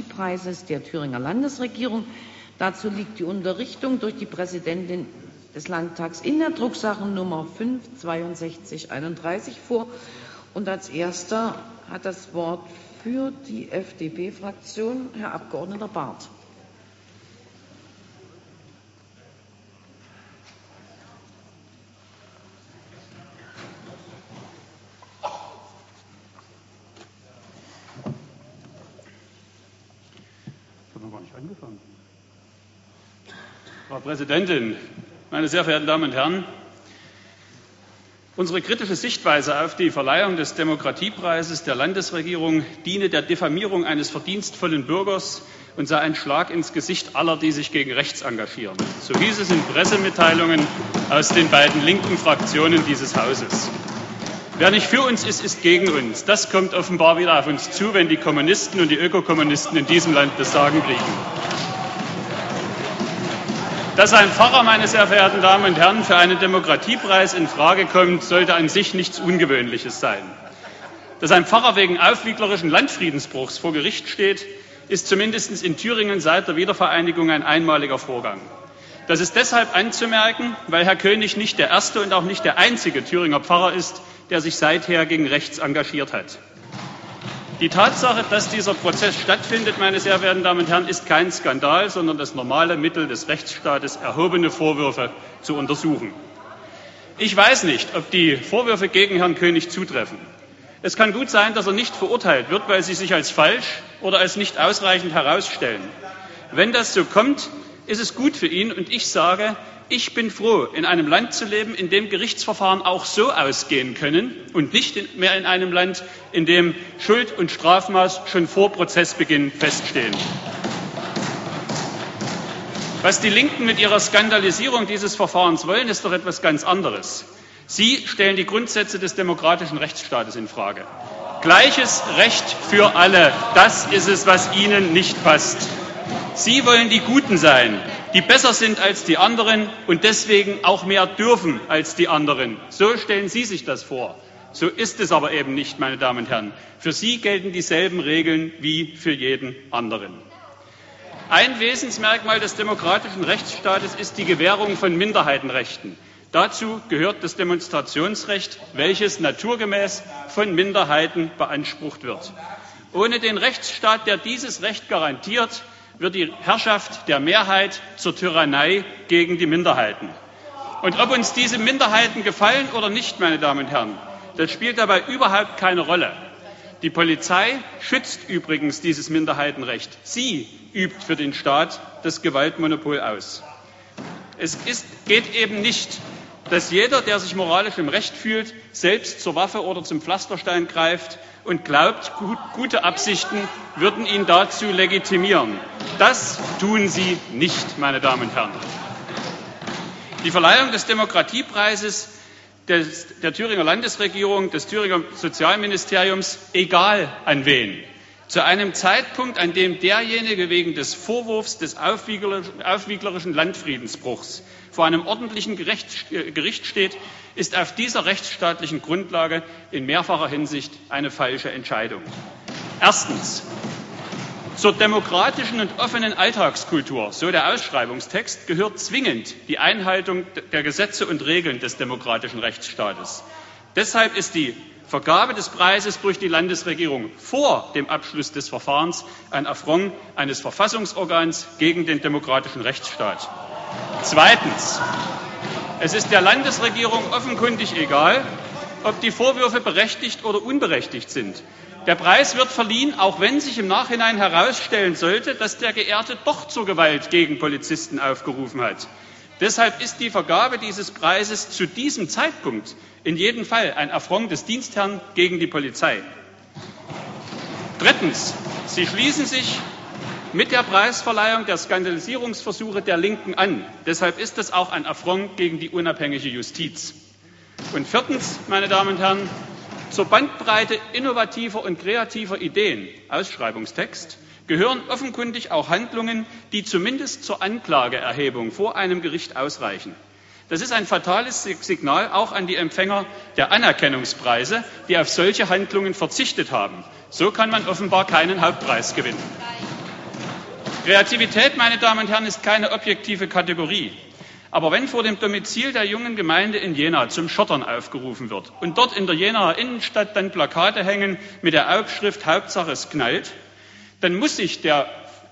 Preises der Thüringer Landesregierung. Dazu liegt die Unterrichtung durch die Präsidentin des Landtags in der Drucksache Nummer 5/6231 vor. Und als Erster hat das Wort für die FDP-Fraktion Herr Abgeordneter Barth. Frau Präsidentin, meine sehr verehrten Damen und Herren! Unsere kritische Sichtweise auf die Verleihung des Demokratiepreises der Landesregierung diene der Diffamierung eines verdienstvollen Bürgers und sei ein Schlag ins Gesicht aller, die sich gegen rechts engagieren. So hieß es in Pressemitteilungen aus den beiden linken Fraktionen dieses Hauses. Wer nicht für uns ist, ist gegen uns. Das kommt offenbar wieder auf uns zu, wenn die Kommunisten und die Ökokommunisten in diesem Land das Sagen kriegen. Dass ein Pfarrer, meine sehr verehrten Damen und Herren, für einen Demokratiepreis in Frage kommt, sollte an sich nichts Ungewöhnliches sein. Dass ein Pfarrer wegen aufwieglerischen Landfriedensbruchs vor Gericht steht, ist zumindest in Thüringen seit der Wiedervereinigung ein einmaliger Vorgang. Das ist deshalb anzumerken, weil Herr König nicht der erste und auch nicht der einzige Thüringer Pfarrer ist, der sich seither gegen rechts engagiert hat. Die Tatsache, dass dieser Prozess stattfindet, meine sehr verehrten Damen und Herren, ist kein Skandal, sondern das normale Mittel des Rechtsstaates, erhobene Vorwürfe zu untersuchen. Ich weiß nicht, ob die Vorwürfe gegen Herrn König zutreffen. Es kann gut sein, dass er nicht verurteilt wird, weil sie sich als falsch oder als nicht ausreichend herausstellen. Wenn das so kommt, ist es gut für ihn, und ich sage, ich bin froh, in einem Land zu leben, in dem Gerichtsverfahren auch so ausgehen können und nicht mehr in einem Land, in dem Schuld und Strafmaß schon vor Prozessbeginn feststehen. Was die Linken mit ihrer Skandalisierung dieses Verfahrens wollen, ist doch etwas ganz anderes. Sie stellen die Grundsätze des demokratischen Rechtsstaates infrage. Gleiches Recht für alle, das ist es, was ihnen nicht passt. Sie wollen die Guten sein, die besser sind als die anderen und deswegen auch mehr dürfen als die anderen. So stellen Sie sich das vor. So ist es aber eben nicht, meine Damen und Herren. Für Sie gelten dieselben Regeln wie für jeden anderen. Ein Wesensmerkmal des demokratischen Rechtsstaates ist die Gewährung von Minderheitenrechten. Dazu gehört das Demonstrationsrecht, welches naturgemäß von Minderheiten beansprucht wird. Ohne den Rechtsstaat, der dieses Recht garantiert, wird die Herrschaft der Mehrheit zur Tyrannei gegen die Minderheiten. Und ob uns diese Minderheiten gefallen oder nicht, meine Damen und Herren, das spielt dabei überhaupt keine Rolle. Die Polizei schützt übrigens dieses Minderheitenrecht. Sie übt für den Staat das Gewaltmonopol aus. Es geht eben nicht, dass jeder, der sich moralisch im Recht fühlt, selbst zur Waffe oder zum Pflasterstein greift und glaubt, gute Absichten würden ihn dazu legitimieren. Das tun sie nicht, meine Damen und Herren. Die Verleihung des Demokratiepreises der Thüringer Landesregierung, des Thüringer Sozialministeriums, egal an wen, zu einem Zeitpunkt, an dem derjenige wegen des Vorwurfs des aufwieglerischen Landfriedensbruchs vor einem ordentlichen Gericht steht, ist auf dieser rechtsstaatlichen Grundlage in mehrfacher Hinsicht eine falsche Entscheidung. Erstens. Zur demokratischen und offenen Alltagskultur, so der Ausschreibungstext, gehört zwingend die Einhaltung der Gesetze und Regeln des demokratischen Rechtsstaates. Deshalb ist die Vergabe des Preises durch die Landesregierung vor dem Abschluss des Verfahrens ein Affront eines Verfassungsorgans gegen den demokratischen Rechtsstaat. Zweitens. Es ist der Landesregierung offenkundig egal, ob die Vorwürfe berechtigt oder unberechtigt sind. Der Preis wird verliehen, auch wenn sich im Nachhinein herausstellen sollte, dass der Geehrte doch zur Gewalt gegen Polizisten aufgerufen hat. Deshalb ist die Vergabe dieses Preises zu diesem Zeitpunkt in jedem Fall ein Affront des Dienstherrn gegen die Polizei. Drittens. Sie schließen sich mit der Preisverleihung der Skandalisierungsversuche der Linken an. Deshalb ist es auch ein Affront gegen die unabhängige Justiz. Und viertens, meine Damen und Herren, zur Bandbreite innovativer und kreativer Ideen, Ausschreibungstext, gehören offenkundig auch Handlungen, die zumindest zur Anklageerhebung vor einem Gericht ausreichen. Das ist ein fatales Signal auch an die Empfänger der Anerkennungspreise, die auf solche Handlungen verzichtet haben. So kann man offenbar keinen Hauptpreis gewinnen. Kreativität, meine Damen und Herren, ist keine objektive Kategorie. Aber wenn vor dem Domizil der jungen Gemeinde in Jena zum Schottern aufgerufen wird und dort in der Jenaer Innenstadt dann Plakate hängen mit der Aufschrift Hauptsache es knallt, dann muss sich der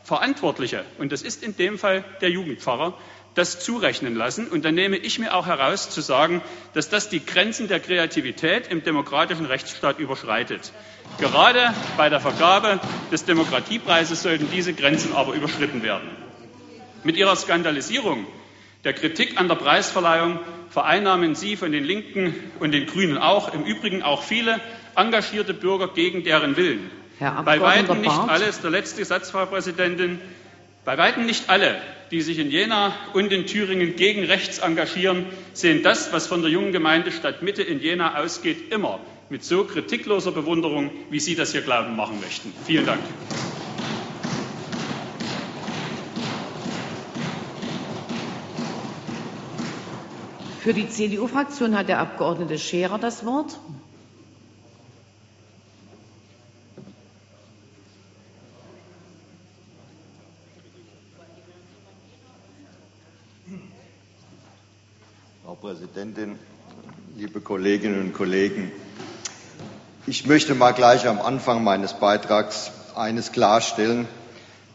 Verantwortliche, und das ist in dem Fall der Jugendpfarrer, das zurechnen lassen. Und dann nehme ich mir auch heraus zu sagen, dass das die Grenzen der Kreativität im demokratischen Rechtsstaat überschreitet. Gerade bei der Vergabe des Demokratiepreises sollten diese Grenzen aber überschritten werden. Mit ihrer Skandalisierung der Kritik an der Preisverleihung vereinnahmen Sie von den Linken und den Grünen auch, im Übrigen auch viele engagierte Bürger gegen deren Willen. Bei weitem nicht alles, der letzte Satz, Frau Präsidentin, bei weitem nicht alle, die sich in Jena und in Thüringen gegen rechts engagieren, sehen das, was von der jungen Gemeinde Stadtmitte in Jena ausgeht, immer mit so kritikloser Bewunderung, wie Sie das hier glauben machen möchten. Vielen Dank. Für die CDU-Fraktion hat der Abgeordnete Scherer das Wort. Frau Präsidentin, liebe Kolleginnen und Kollegen! Ich möchte mal gleich am Anfang meines Beitrags eines klarstellen.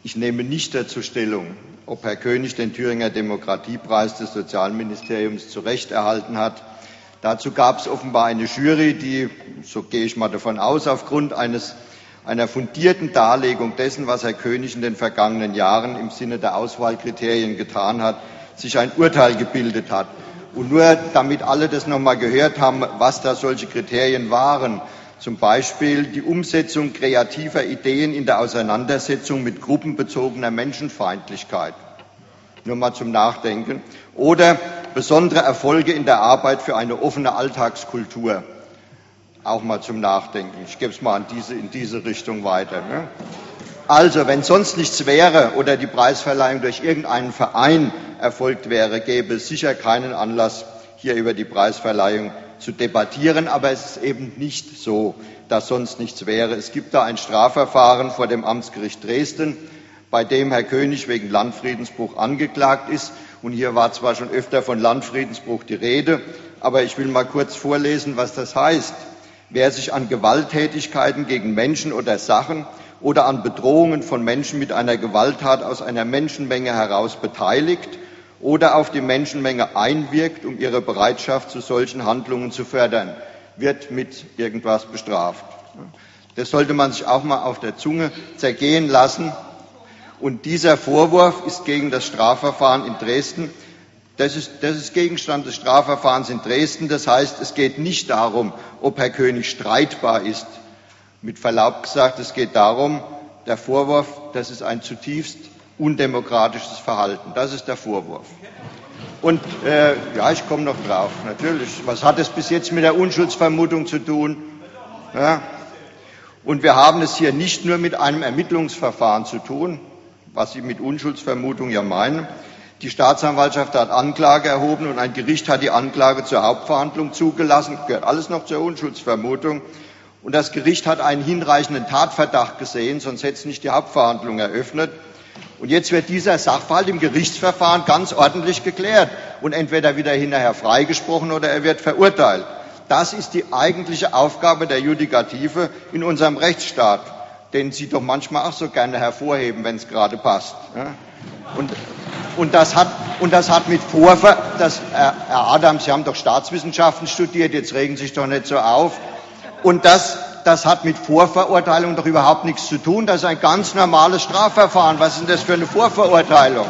Ich nehme nicht dazu Stellung, ob Herr König den Thüringer Demokratiepreis des Sozialministeriums zu Recht erhalten hat. Dazu gab es offenbar eine Jury, die, so gehe ich mal davon aus, aufgrund einer fundierten Darlegung dessen, was Herr König in den vergangenen Jahren im Sinne der Auswahlkriterien getan hat, sich ein Urteil gebildet hat. Und nur damit alle das noch mal gehört haben, was da solche Kriterien waren, zum Beispiel die Umsetzung kreativer Ideen in der Auseinandersetzung mit gruppenbezogener Menschenfeindlichkeit. Nur mal zum Nachdenken. Oder besondere Erfolge in der Arbeit für eine offene Alltagskultur. Auch mal zum Nachdenken. Ich gebe es mal in diese Richtung weiter. Ne? Also, wenn sonst nichts wäre oder die Preisverleihung durch irgendeinen Verein erfolgt wäre, gäbe es sicher keinen Anlass, hier über die Preisverleihung zu debattieren, aber es ist eben nicht so, dass sonst nichts wäre. Es gibt da ein Strafverfahren vor dem Amtsgericht Dresden, bei dem Herr König wegen Landfriedensbruch angeklagt ist. Und hier war zwar schon öfter von Landfriedensbruch die Rede, aber ich will mal kurz vorlesen, was das heißt. Wer sich an Gewalttätigkeiten gegen Menschen oder Sachen oder an Bedrohungen von Menschen mit einer Gewalttat aus einer Menschenmenge heraus beteiligt oder auf die Menschenmenge einwirkt, um ihre Bereitschaft zu solchen Handlungen zu fördern, wird mit irgendwas bestraft. Das sollte man sich auch mal auf der Zunge zergehen lassen. Und dieser Vorwurf ist gegen das Strafverfahren in Dresden. Das ist Gegenstand des Strafverfahrens in Dresden. Das heißt, es geht nicht darum, ob Herr König streitbar ist. Mit Verlaub gesagt, es geht darum, der Vorwurf, das ist ein zutiefst undemokratisches Verhalten. Das ist der Vorwurf. Und ja, ich komme noch drauf, natürlich. Was hat es bis jetzt mit der Unschuldsvermutung zu tun? Ja. Und wir haben es hier nicht nur mit einem Ermittlungsverfahren zu tun, was Sie mit Unschuldsvermutung ja meinen. Die Staatsanwaltschaft hat Anklage erhoben und ein Gericht hat die Anklage zur Hauptverhandlung zugelassen. Gehört alles noch zur Unschuldsvermutung. Und das Gericht hat einen hinreichenden Tatverdacht gesehen, sonst hätte es nicht die Hauptverhandlung eröffnet. Und jetzt wird dieser Sachverhalt im Gerichtsverfahren ganz ordentlich geklärt und entweder wieder hinterher freigesprochen oder er wird verurteilt. Das ist die eigentliche Aufgabe der Judikative in unserem Rechtsstaat, den Sie doch manchmal auch so gerne hervorheben, wenn es gerade passt. Und das hat mit Herr Adams, Sie haben doch Staatswissenschaften studiert, jetzt regen Sie sich doch nicht so auf. Und das hat mit Vorverurteilung doch überhaupt nichts zu tun. Das ist ein ganz normales Strafverfahren. Was ist denn das für eine Vorverurteilung?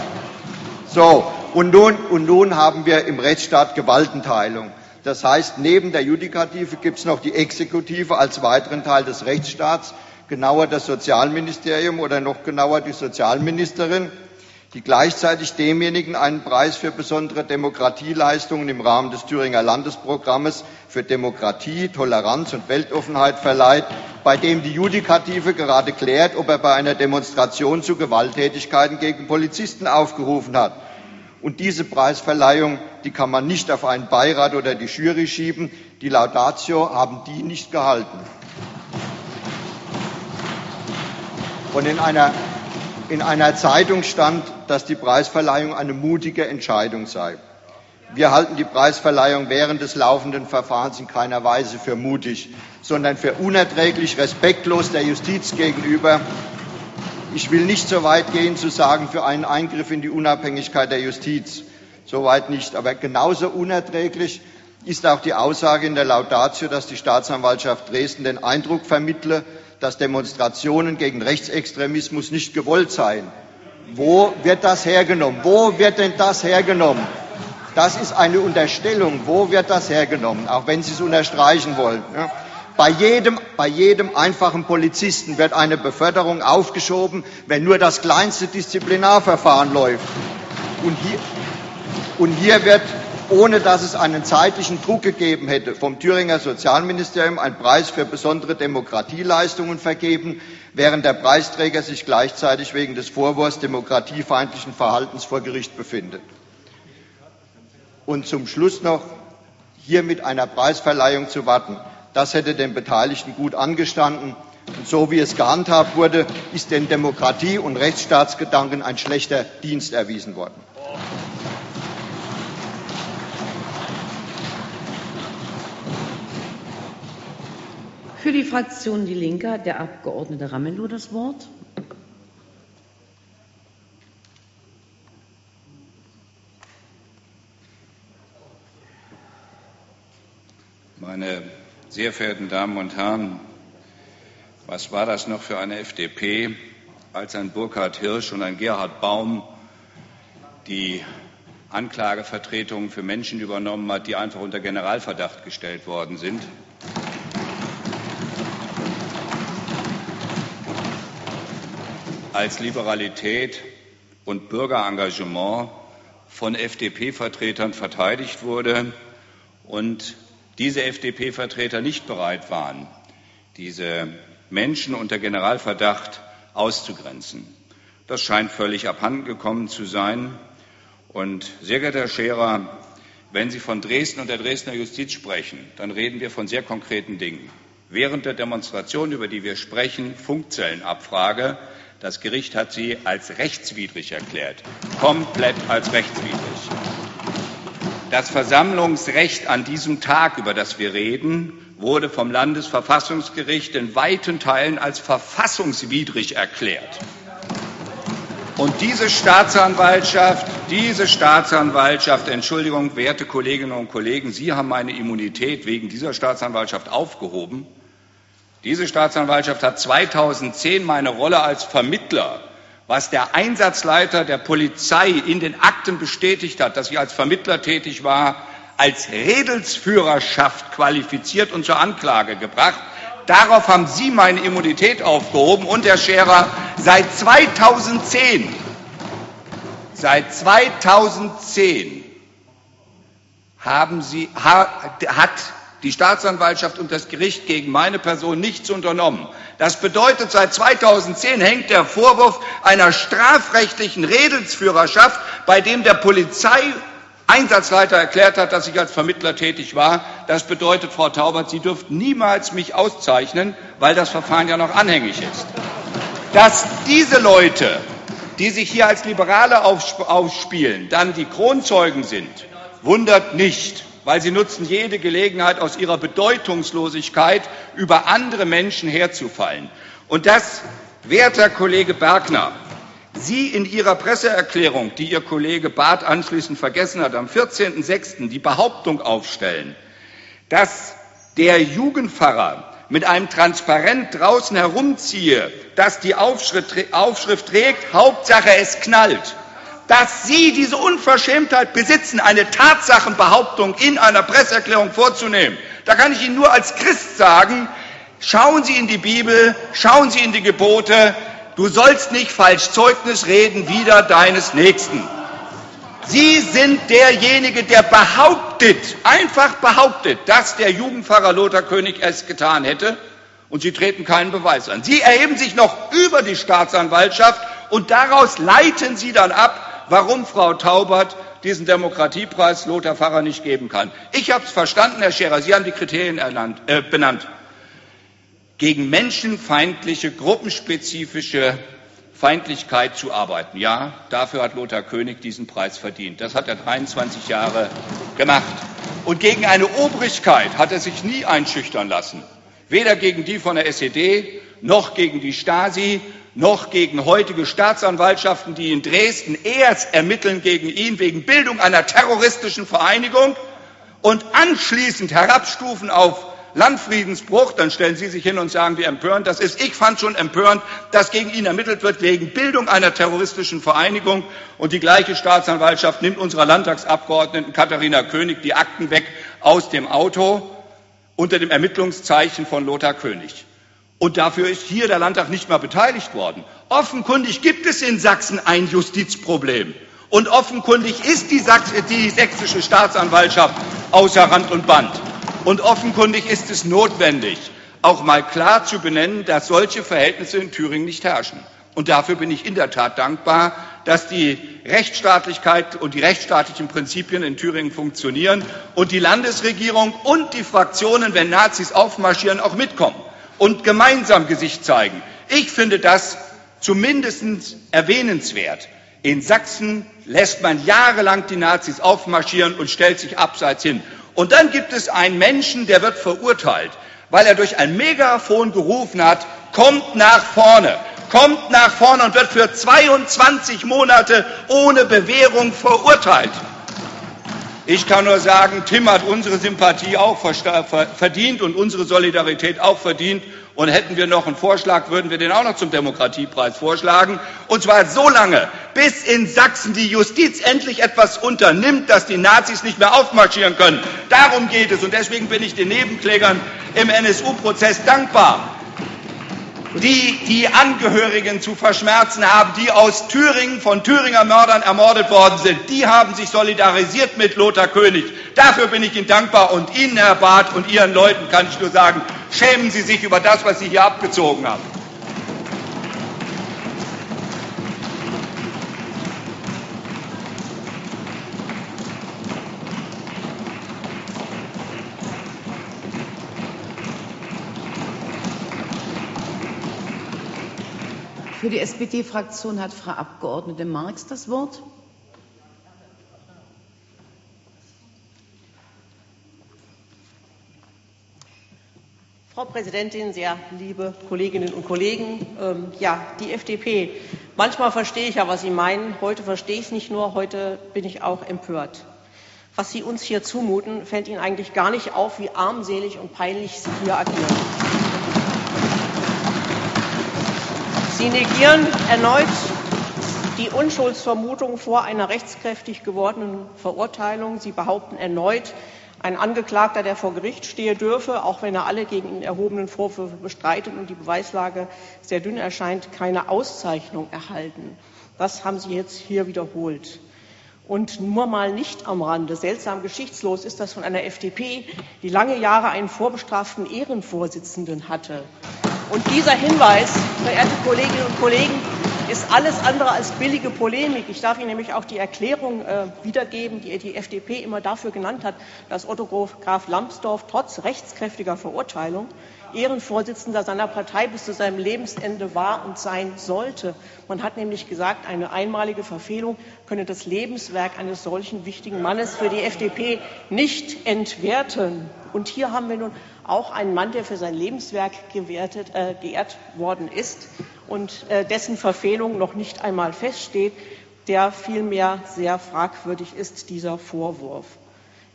So, und nun haben wir im Rechtsstaat Gewaltenteilung. Das heißt, neben der Judikative gibt es noch die Exekutive als weiteren Teil des Rechtsstaats, genauer das Sozialministerium oder noch genauer die Sozialministerin, die gleichzeitig demjenigen einen Preis für besondere Demokratieleistungen im Rahmen des Thüringer Landesprogrammes für Demokratie, Toleranz und Weltoffenheit verleiht, bei dem die Judikative gerade klärt, ob er bei einer Demonstration zu Gewalttätigkeiten gegen Polizisten aufgerufen hat. Und diese Preisverleihung, die kann man nicht auf einen Beirat oder die Jury schieben. Die Laudatio haben die nicht gehalten. Und in einer in einer Zeitung stand, dass die Preisverleihung eine mutige Entscheidung sei. Wir halten die Preisverleihung während des laufenden Verfahrens in keiner Weise für mutig, sondern für unerträglich respektlos der Justiz gegenüber. Ich will nicht so weit gehen, zu sagen, für einen Eingriff in die Unabhängigkeit der Justiz. So weit nicht. Aber genauso unerträglich ist auch die Aussage in der Laudatio, dass die Staatsanwaltschaft Dresden den Eindruck vermittle, dass Demonstrationen gegen Rechtsextremismus nicht gewollt seien. Wo wird das hergenommen? Wo wird denn das hergenommen? Das ist eine Unterstellung. Wo wird das hergenommen? Auch wenn Sie es unterstreichen wollen. Bei jedem einfachen Polizisten wird eine Beförderung aufgeschoben, wenn nur das kleinste Disziplinarverfahren läuft. Und hier wird, ohne dass es einen zeitlichen Druck gegeben hätte, vom Thüringer Sozialministerium ein Preis für besondere Demokratieleistungen vergeben, während der Preisträger sich gleichzeitig wegen des Vorwurfs demokratiefeindlichen Verhaltens vor Gericht befindet. Und zum Schluss noch, hier mit einer Preisverleihung zu warten, das hätte den Beteiligten gut angestanden. Und so wie es gehandhabt wurde, ist den Demokratie- und Rechtsstaatsgedanken ein schlechter Dienst erwiesen worden. Für die Fraktion Die Linke hat der Abgeordnete Ramelow das Wort. Meine sehr verehrten Damen und Herren, was war das noch für eine FDP, als ein Burkhard Hirsch und ein Gerhard Baum die Anklagevertretungen für Menschen übernommen hat, die einfach unter Generalverdacht gestellt worden sind. Als Liberalität und Bürgerengagement von FDP-Vertretern verteidigt wurde und diese FDP-Vertreter nicht bereit waren, diese Menschen unter Generalverdacht auszugrenzen. Das scheint völlig abhandengekommen zu sein. Und sehr geehrter Herr Scherer, wenn Sie von Dresden und der Dresdner Justiz sprechen, dann reden wir von sehr konkreten Dingen. Während der Demonstration, über die wir sprechen, Funkzellenabfrage, das Gericht hat sie als rechtswidrig erklärt, komplett als rechtswidrig. Das Versammlungsrecht an diesem Tag, über das wir reden, wurde vom Landesverfassungsgericht in weiten Teilen als verfassungswidrig erklärt. Und diese Staatsanwaltschaft, Entschuldigung, werte Kolleginnen und Kollegen, Sie haben meine Immunität wegen dieser Staatsanwaltschaft aufgehoben. Diese Staatsanwaltschaft hat 2010 meine Rolle als Vermittler, was der Einsatzleiter der Polizei in den Akten bestätigt hat, dass ich als Vermittler tätig war, als Redelsführerschaft qualifiziert und zur Anklage gebracht. Darauf haben Sie meine Immunität aufgehoben. Und Herr Scherer, seit 2010 hat die Staatsanwaltschaft und das Gericht gegen meine Person nichts unternommen. Das bedeutet, seit 2010 hängt der Vorwurf einer strafrechtlichen Redelsführerschaft, bei dem der Polizeieinsatzleiter erklärt hat, dass ich als Vermittler tätig war. Das bedeutet, Frau Taubert, Sie dürften niemals mich auszeichnen, weil das Verfahren ja noch anhängig ist. Dass diese Leute, die sich hier als Liberale aufspielen, dann die Kronzeugen sind, wundert nicht. Weil sie nutzen jede Gelegenheit, aus ihrer Bedeutungslosigkeit über andere Menschen herzufallen. Und das, werter Kollege Bergner, Sie in Ihrer Presseerklärung, die Ihr Kollege Barth anschließend vergessen hat, am 14.06. die Behauptung aufstellen, dass der Jugendpfarrer mit einem Transparent draußen herumziehe, das die Aufschrift trägt, Hauptsache es knallt. Dass Sie diese Unverschämtheit besitzen, eine Tatsachenbehauptung in einer Presseerklärung vorzunehmen. Da kann ich Ihnen nur als Christ sagen, schauen Sie in die Bibel, schauen Sie in die Gebote, du sollst nicht falsch Zeugnis reden wider deines Nächsten. Sie sind derjenige, der behauptet, einfach behauptet, dass der Jugendpfarrer Lothar König es getan hätte und Sie treten keinen Beweis an. Sie erheben sich noch über die Staatsanwaltschaft und daraus leiten Sie dann ab, warum Frau Taubert diesen Demokratiepreis Lothar Pfarrer nicht geben kann. Ich habe es verstanden, Herr Scherer, Sie haben die Kriterien benannt. Gegen menschenfeindliche, gruppenspezifische Feindlichkeit zu arbeiten. Ja, dafür hat Lothar König diesen Preis verdient. Das hat er 23 Jahre gemacht. Und gegen eine Obrigkeit hat er sich nie einschüchtern lassen. Weder gegen die von der SED, noch gegen die Stasi, noch gegen heutige Staatsanwaltschaften, die in Dresden erst ermitteln gegen ihn wegen Bildung einer terroristischen Vereinigung und anschließend herabstufen auf Landfriedensbruch, dann stellen Sie sich hin und sagen, wie empörend das ist. Ich fand schon empörend, dass gegen ihn ermittelt wird wegen Bildung einer terroristischen Vereinigung. Und die gleiche Staatsanwaltschaft nimmt unserer Landtagsabgeordneten Katharina König die Akten weg aus dem Auto unter dem Ermittlungszeichen von Lothar König. Und dafür ist hier der Landtag nicht mal beteiligt worden. Offenkundig gibt es in Sachsen ein Justizproblem. Und offenkundig ist die sächsische Staatsanwaltschaft außer Rand und Band. Und offenkundig ist es notwendig, auch mal klar zu benennen, dass solche Verhältnisse in Thüringen nicht herrschen. Und dafür bin ich in der Tat dankbar, dass die Rechtsstaatlichkeit und die rechtsstaatlichen Prinzipien in Thüringen funktionieren und die Landesregierung und die Fraktionen, wenn Nazis aufmarschieren, auch mitkommen und gemeinsam Gesicht zeigen. Ich finde das zumindest erwähnenswert. In Sachsen lässt man jahrelang die Nazis aufmarschieren und stellt sich abseits hin. Und dann gibt es einen Menschen, der wird verurteilt, weil er durch ein Megafon gerufen hat, kommt nach vorne und wird für 22 Monate ohne Bewährung verurteilt. Ich kann nur sagen, Tim hat unsere Sympathie auch verdient und unsere Solidarität auch verdient. Und hätten wir noch einen Vorschlag, würden wir den auch noch zum Demokratiepreis vorschlagen. Und zwar so lange, bis in Sachsen die Justiz endlich etwas unternimmt, dass die Nazis nicht mehr aufmarschieren können. Darum geht es. Und deswegen bin ich den Nebenklägern im NSU-Prozess dankbar, die die Angehörigen zu verschmerzen haben, die aus Thüringen von Thüringer Mördern ermordet worden sind. Die haben sich solidarisiert mit Lothar König. Dafür bin ich Ihnen dankbar. Und Ihnen, Herr Barth, und Ihren Leuten kann ich nur sagen, schämen Sie sich über das, was Sie hier abgezogen haben. Für die SPD-Fraktion hat Frau Abgeordnete Marx das Wort. Frau Präsidentin, sehr liebe Kolleginnen und Kollegen, ja, die FDP. Manchmal verstehe ich ja, was Sie meinen. Heute verstehe ich es nicht nur, heute bin ich auch empört. Was Sie uns hier zumuten, fällt Ihnen eigentlich gar nicht auf, wie armselig und peinlich Sie hier agieren. Sie negieren erneut die Unschuldsvermutung vor einer rechtskräftig gewordenen Verurteilung. Sie behaupten erneut, ein Angeklagter, der vor Gericht stehe, dürfe, auch wenn er alle gegen ihn erhobenen Vorwürfe bestreitet und die Beweislage sehr dünn erscheint, keine Auszeichnung erhalten. Das haben Sie jetzt hier wiederholt. Und nur mal nicht am Rande, seltsam geschichtslos ist das von einer FDP, die lange Jahre einen vorbestraften Ehrenvorsitzenden hatte. Und dieser Hinweis, verehrte Kolleginnen und Kollegen, ist alles andere als billige Polemik. Ich darf Ihnen nämlich auch die Erklärung wiedergeben, die die FDP immer dafür genannt hat, dass Otto Graf Lambsdorff trotz rechtskräftiger Verurteilung Ehrenvorsitzender seiner Partei bis zu seinem Lebensende war und sein sollte. Man hat nämlich gesagt, eine einmalige Verfehlung könne das Lebenswerk eines solchen wichtigen Mannes für die FDP nicht entwerten. Und hier haben wir nun auch einen Mann, der für sein Lebenswerk geehrt worden ist und dessen Verfehlung noch nicht einmal feststeht, der vielmehr sehr fragwürdig ist, dieser Vorwurf.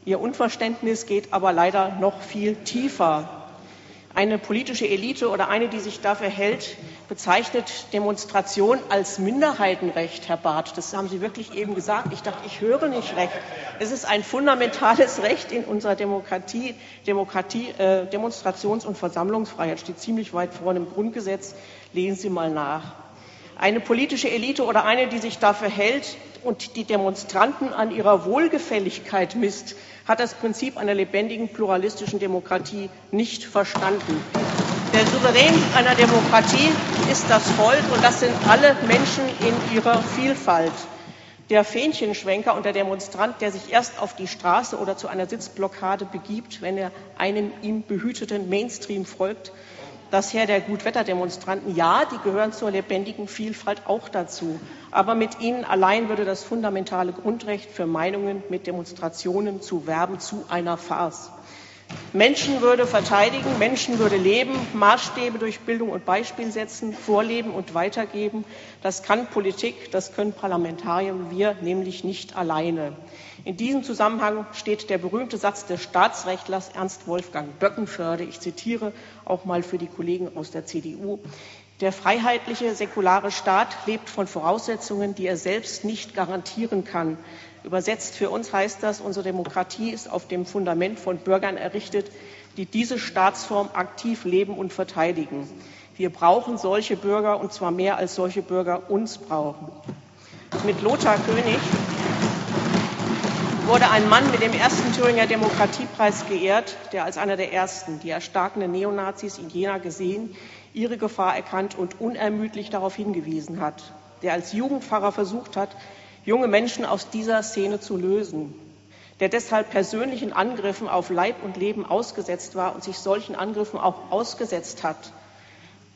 Ihr Unverständnis geht aber leider noch viel tiefer. Eine politische Elite oder eine, die sich dafür hält, bezeichnet Demonstration als Minderheitenrecht, Herr Barth. Das haben Sie wirklich eben gesagt. Ich dachte, ich höre nicht recht. Es ist ein fundamentales Recht in unserer Demokratie. Demonstrations- und Versammlungsfreiheit steht ziemlich weit vorne im Grundgesetz. Lesen Sie mal nach. Eine politische Elite oder eine, die sich dafür hält und die Demonstranten an ihrer Wohlgefälligkeit misst, hat das Prinzip einer lebendigen, pluralistischen Demokratie nicht verstanden. Der Souverän einer Demokratie ist das Volk, und das sind alle Menschen in ihrer Vielfalt. Der Fähnchenschwenker und der Demonstrant, der sich erst auf die Straße oder zu einer Sitzblockade begibt, wenn er einem ihm behüteten Mainstream folgt, das Heer der Gutwetterdemonstranten, ja, die gehören zur lebendigen Vielfalt auch dazu. Aber mit ihnen allein würde das fundamentale Grundrecht für Meinungen mit Demonstrationen zu werben zu einer Farce. Menschenwürde verteidigen, Menschenwürde leben, Maßstäbe durch Bildung und Beispiel setzen, vorleben und weitergeben, das kann Politik, das können Parlamentarier, wir nämlich nicht alleine. In diesem Zusammenhang steht der berühmte Satz des Staatsrechtlers Ernst Wolfgang Böckenförde, ich zitiere auch mal für die Kollegen aus der CDU, der freiheitliche, säkulare Staat lebt von Voraussetzungen, die er selbst nicht garantieren kann. Übersetzt für uns heißt das, unsere Demokratie ist auf dem Fundament von Bürgern errichtet, die diese Staatsform aktiv leben und verteidigen. Wir brauchen solche Bürger, und zwar mehr als solche Bürger uns brauchen. Mit Lothar König wurde ein Mann mit dem ersten Thüringer Demokratiepreis geehrt, der als einer der ersten die erstarkenden Neonazis in Jena gesehen, ihre Gefahr erkannt und unermüdlich darauf hingewiesen hat, der als Jugendpfarrer versucht hat, junge Menschen aus dieser Szene zu lösen, der deshalb persönlichen Angriffen auf Leib und Leben ausgesetzt war und sich solchen Angriffen auch ausgesetzt hat.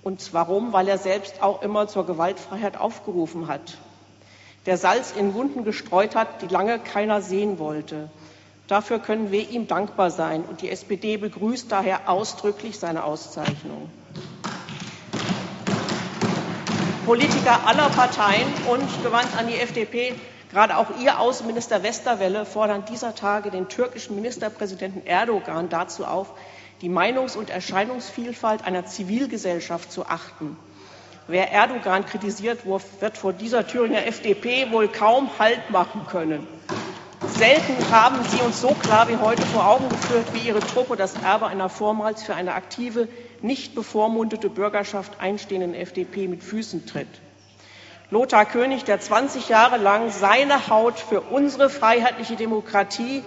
Und warum? Weil er selbst auch immer zur Gewaltfreiheit aufgerufen hat. Der Salz in Wunden gestreut hat, die lange keiner sehen wollte. Dafür können wir ihm dankbar sein. Und die SPD begrüßt daher ausdrücklich seine Auszeichnung. Politiker aller Parteien und gewandt an die FDP, gerade auch ihr Außenminister Westerwelle, fordern dieser Tage den türkischen Ministerpräsidenten Erdogan dazu auf, die Meinungs- und Erscheinungsvielfalt einer Zivilgesellschaft zu achten. Wer Erdogan kritisiert, wird vor dieser Thüringer FDP wohl kaum Halt machen können. Selten haben Sie uns so klar wie heute vor Augen geführt, wie Ihre Truppe das Erbe einer vormals für eine aktive, nicht bevormundete Bürgerschaft einstehenden FDP mit Füßen tritt. Lothar König, der 20 Jahre lang seine Haut für unsere freiheitliche Demokratie,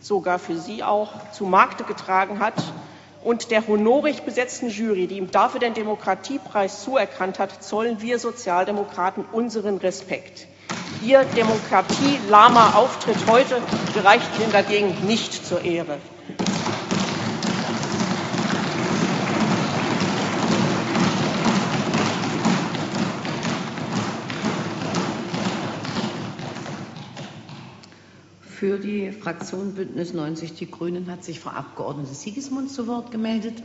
sogar für Sie auch, zu Markte getragen hat, und der honorig besetzten Jury, die ihm dafür den Demokratiepreis zuerkannt hat, zollen wir Sozialdemokraten unseren Respekt. Ihr demokratielahmer Auftritt heute gereicht Ihnen dagegen nicht zur Ehre. Für die Fraktion Bündnis 90 Die Grünen hat sich Frau Abgeordnete Sigismund zu Wort gemeldet.